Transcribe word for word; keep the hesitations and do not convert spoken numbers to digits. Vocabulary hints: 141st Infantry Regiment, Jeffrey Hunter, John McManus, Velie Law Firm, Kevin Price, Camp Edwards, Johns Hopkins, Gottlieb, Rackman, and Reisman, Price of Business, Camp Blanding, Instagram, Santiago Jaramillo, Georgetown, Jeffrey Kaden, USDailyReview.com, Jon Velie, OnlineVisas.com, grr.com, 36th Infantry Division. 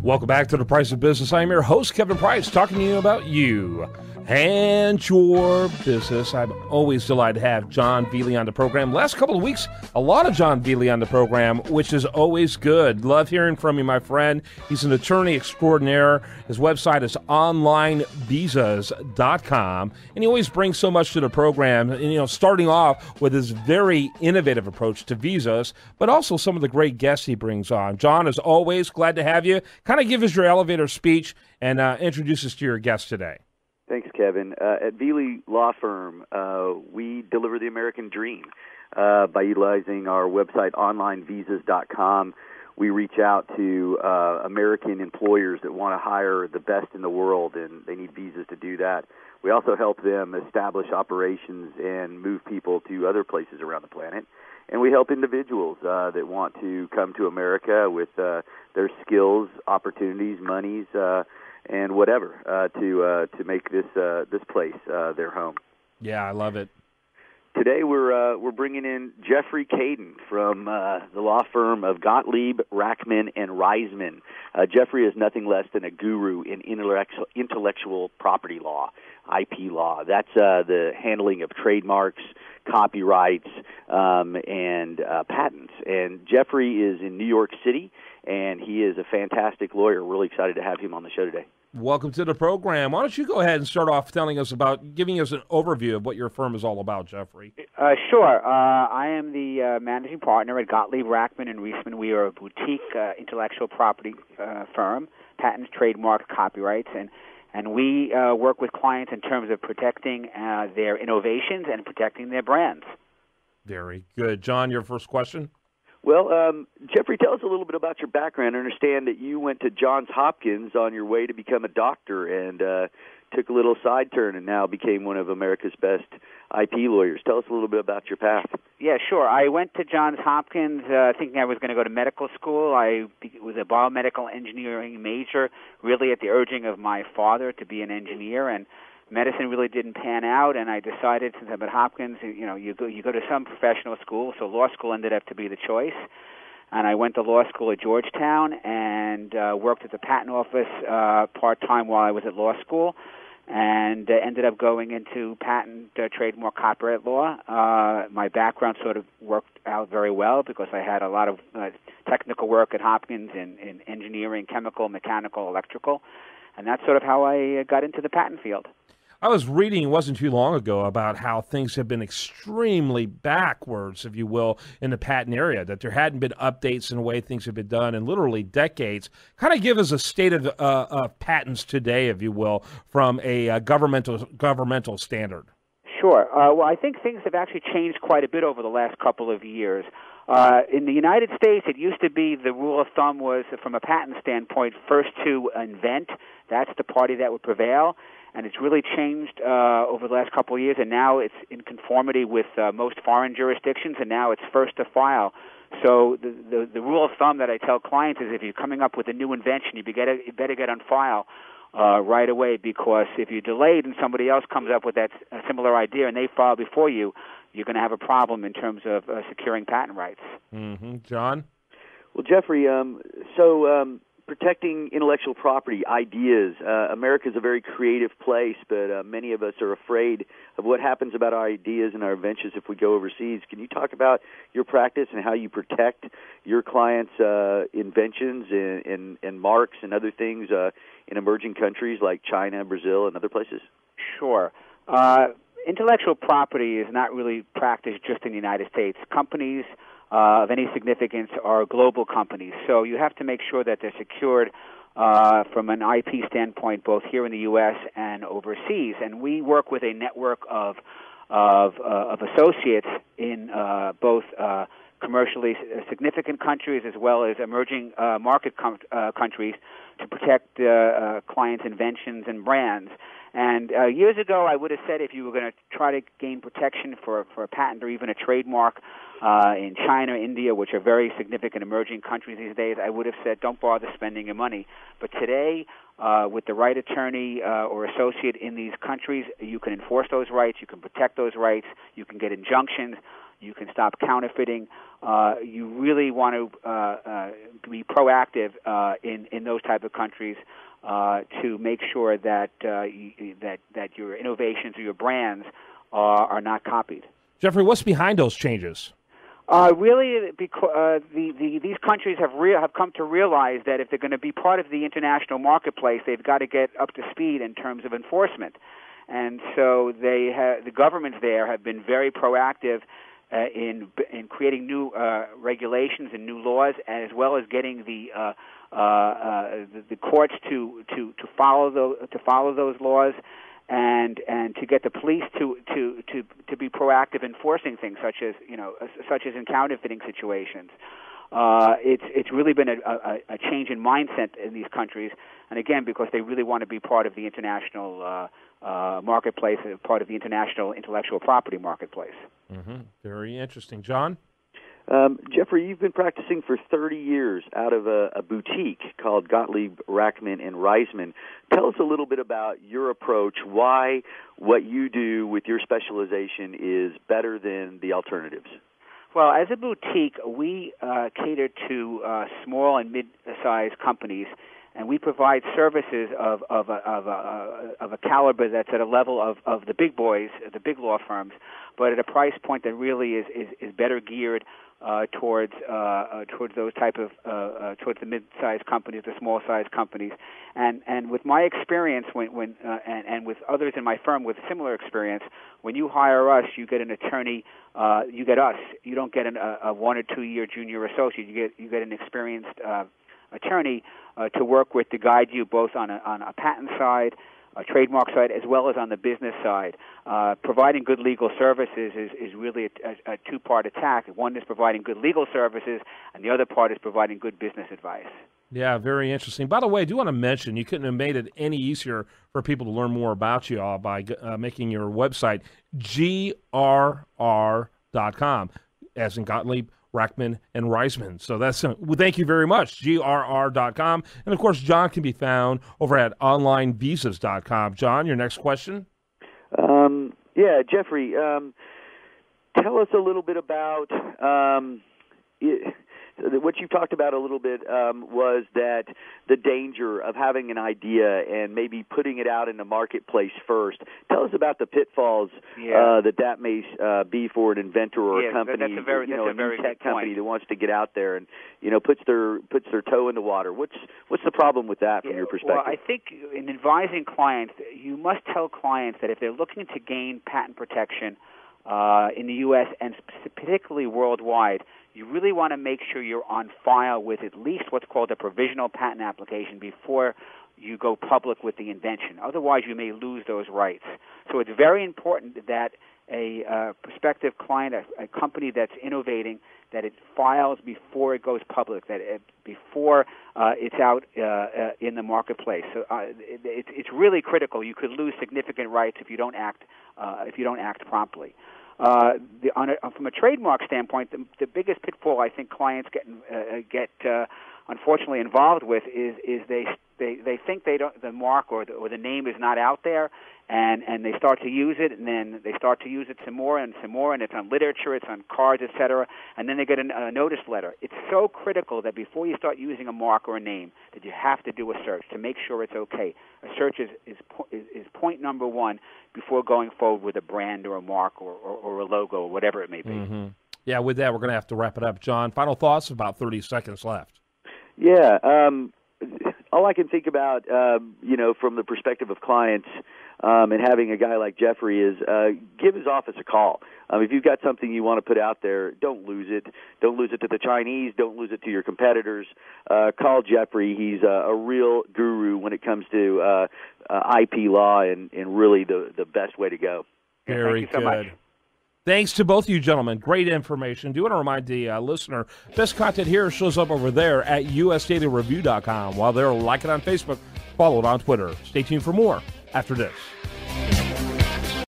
Welcome back to The Price of Business. I'm your host, Kevin Price, talking to you about you and your business. I'm always delighted to have Jon Velie on the program. Last couple of weeks, a lot of Jon Velie on the program, which is always good. Love hearing from you, my friend. He's an attorney extraordinaire. His website is online visas dot com, and he always brings so much to the program, and, you know, starting off with his very innovative approach to visas, but also some of the great guests he brings on. Jon, as always, glad to have you. Kind to give us your elevator speech and uh, introduce us to your guest today. Thanks, Kevin. Uh, at Velie Law Firm, uh, we deliver the American dream uh, by utilizing our website, online visas dot com. We reach out to uh, American employers that want to hire the best in the world, and they need visas to do that. We also help them establish operations and move people to other places around the planet. And we help individuals uh, that want to come to America with uh, their skills, opportunities, monies, uh, and whatever uh, to uh, to make this uh, this place uh, their home. Yeah, I love it. Today we're uh, we're bringing in Jeffrey Kaden from uh, the law firm of Gottlieb, Rackman, and Reisman. Uh, Jeffrey is nothing less than a guru in intellectual intellectual property law, I P law. That's uh, the handling of trademarks, copyrights, um, and uh, patents. And Jeffrey is in New York City, and he is a fantastic lawyer. Really excited to have him on the show today. Welcome to the program. Why don't you go ahead and start off telling us about, giving us an overview of what your firm is all about, Jeffrey? Uh, sure. Uh, I am the uh, managing partner at Gottlieb, Rackman, and Reisman. We are a boutique uh, intellectual property uh, firm, patents, trademarks, copyrights, and And we uh, work with clients in terms of protecting uh, their innovations and protecting their brands. Very good. Jon, your first question? Well, um, Jeffrey, tell us a little bit about your background. I understand that you went to Johns Hopkins on your way to become a doctor and uh, took a little side turn and now became one of America's best I P lawyers. Tell us a little bit about your path. Yeah, sure. I went to Johns Hopkins uh, thinking I was going to go to medical school. I was a biomedical engineering major, really at the urging of my father to be an engineer, and medicine really didn't pan out, and I decided, since I'm at Hopkins, you know, you go, you go to some professional school, so law school ended up to be the choice. And I went to law school at Georgetown and uh, worked at the patent office uh, part-time while I was at law school, and uh, ended up going into patent, uh, trademark, copyright law. Uh, my background sort of worked out very well because I had a lot of uh, technical work at Hopkins in, in engineering, chemical, mechanical, electrical, and that's sort of how I got into the patent field. I was reading, it wasn't too long ago, about how things have been extremely backwards, if you will, in the patent area, that there hadn't been updates in the way things have been done in literally decades. Kind of give us a state of, uh, of patents today, if you will, from a uh, governmental governmental standard. Sure. Uh, well, I think things have actually changed quite a bit over the last couple of years. Uh, in the United States, it used to be the rule of thumb was, from a patent standpoint, first to invent. That's the party that would prevail. And it's really changed uh, over the last couple of years, and now it's in conformity with uh, most foreign jurisdictions, and now it's first to file. So the, the, the rule of thumb that I tell clients is if you're coming up with a new invention, you better, you better get on file uh, right away, because if you're delayed and somebody else comes up with that a similar idea and they file before you, you're going to have a problem in terms of uh, securing patent rights. Mm-hmm. Jon? Well, Jeffrey, um, so... Um protecting intellectual property, ideas. Uh, America is a very creative place, but uh, many of us are afraid of what happens about our ideas and our inventions if we go overseas. Can you talk about your practice and how you protect your clients' uh, inventions and, and, and marks and other things uh, in emerging countries like China, Brazil, and other places? Sure. Uh, intellectual property is not really practiced just in the United States. Companies Uh, of any significance are global companies. So you have to make sure that they're secured uh, from an I P standpoint, both here in the U S and overseas. And we work with a network of of, uh, of associates in uh, both uh, commercially significant countries as well as emerging uh, market com uh, countries to protect uh, uh, clients' inventions and brands. And uh, years ago, I would have said if you were going to try to gain protection for, for a patent or even a trademark uh, in China, India, which are very significant emerging countries these days, I would have said don't bother spending your money. But today, uh, with the right attorney uh, or associate in these countries, you can enforce those rights, you can protect those rights, you can get injunctions, you can stop counterfeiting. Uh, you really want to uh, uh, be proactive uh, in, in those type of countries uh, to make sure that uh, you, that that your innovations or your brands uh, are not copied. Jeffrey, what's behind those changes? Uh, really, because uh, the, the, these countries have real, have come to realize that if they're going to be part of the international marketplace, they've got to get up to speed in terms of enforcement, and so they ha- the governments there have been very proactive. Uh, in in creating new uh, regulations and new laws, as well as getting the uh, uh, uh, the, the courts to to to follow those to follow those laws, and and to get the police to to to to be proactive enforcing things such as you know such as in counterfeiting situations. Uh, it's it's really been a, a, a change in mindset in these countries, and again because they really want to be part of the international uh, uh, marketplace, and part of the international intellectual property marketplace. Mm-hmm. Very interesting, John. Um, Jeffrey, you've been practicing for thirty years out of a, a boutique called Gottlieb, Rackman, and Reisman. Tell us a little bit about your approach, why what you do with your specialization is better than the alternatives. Well, as a boutique, we uh, cater to uh, small and mid-sized companies, and we provide services of, of, a, of, a, of a caliber that's at a level of, of the big boys, the big law firms, but at a price point that really is, is, is better geared uh, towards uh, uh, towards those type of uh, uh, towards the mid-sized companies, the small-sized companies, and and with my experience when when uh, and and with others in my firm with similar experience, when you hire us, you get an attorney, uh, you get us, you don't get an, a, a one or two-year junior associate, you get you get an experienced uh, attorney uh, to work with to guide you both on a, on a patent side, a trademark side, as well as on the business side. Uh, providing good legal services is, is really a, a, a two-part attack. One is providing good legal services, and the other part is providing good business advice. Yeah, very interesting. By the way, I do want to mention, you couldn't have made it any easier for people to learn more about you all by uh, making your website G R R dot com, as in Gottlieb, Rackman, and Reisman. So that's uh, well, thank you very much, G R R dot com. And, of course, John can be found over at Online Visas dot com. John, your next question? Um, yeah, Jeffrey, um, tell us a little bit about um, it, what you talked about a little bit um, was that the danger of having an idea and maybe putting it out in the marketplace first. Tell us about the pitfalls yeah. uh, that that may uh, be for an inventor or yeah, a company, that's a very, you know, that's a, a very new tech company that wants to get out there and you know puts their puts their toe in the water. What's what's the problem with that from yeah, your perspective? Well, I think in advising clients, you must tell clients that if they're looking to gain patent protection uh, in the U S and particularly worldwide, you really want to make sure you're on file with at least what's called a provisional patent application before you go public with the invention. Otherwise, you may lose those rights. So it's very important that a uh, prospective client, a, a company that's innovating, that it files before it goes public, that it, before uh, it's out uh, uh, in the marketplace. So uh, it, it, it's really critical. You could lose significant rights if you don't act uh, if you don't act promptly. Uh, the, on a, from a trademark standpoint, the, the biggest pitfall I think clients get uh, get uh, unfortunately involved with is is they they, they think they don't the mark or the, or the name is not out there, and, and they start to use it, and then they start to use it some more and some more, and it's on literature, it's on cards, et cetera, and then they get a, a notice letter. It's so critical that before you start using a mark or a name, that you have to do a search to make sure it's okay. A search is is is point number one before going forward with a brand or a mark or, or, or a logo or whatever it may be. Mm-hmm. Yeah, with that, we're going to have to wrap it up. John, final thoughts? About thirty seconds left. Yeah, um, all I can think about, um, you know, from the perspective of clients um, and having a guy like Jeffrey is uh, give his office a call. Um, if you've got something you want to put out there, don't lose it. Don't lose it to the Chinese. Don't lose it to your competitors. Uh, call Jeffrey. He's a, a real guru when it comes to uh, uh, I P law and, and really the, the best way to go. Very Thank you so good. Much. Thanks to both of you gentlemen. Great information. Do want to remind the uh, listener, best content here shows up over there at U S Daily Review dot com. While there, like it on Facebook, follow it on Twitter. Stay tuned for more after this.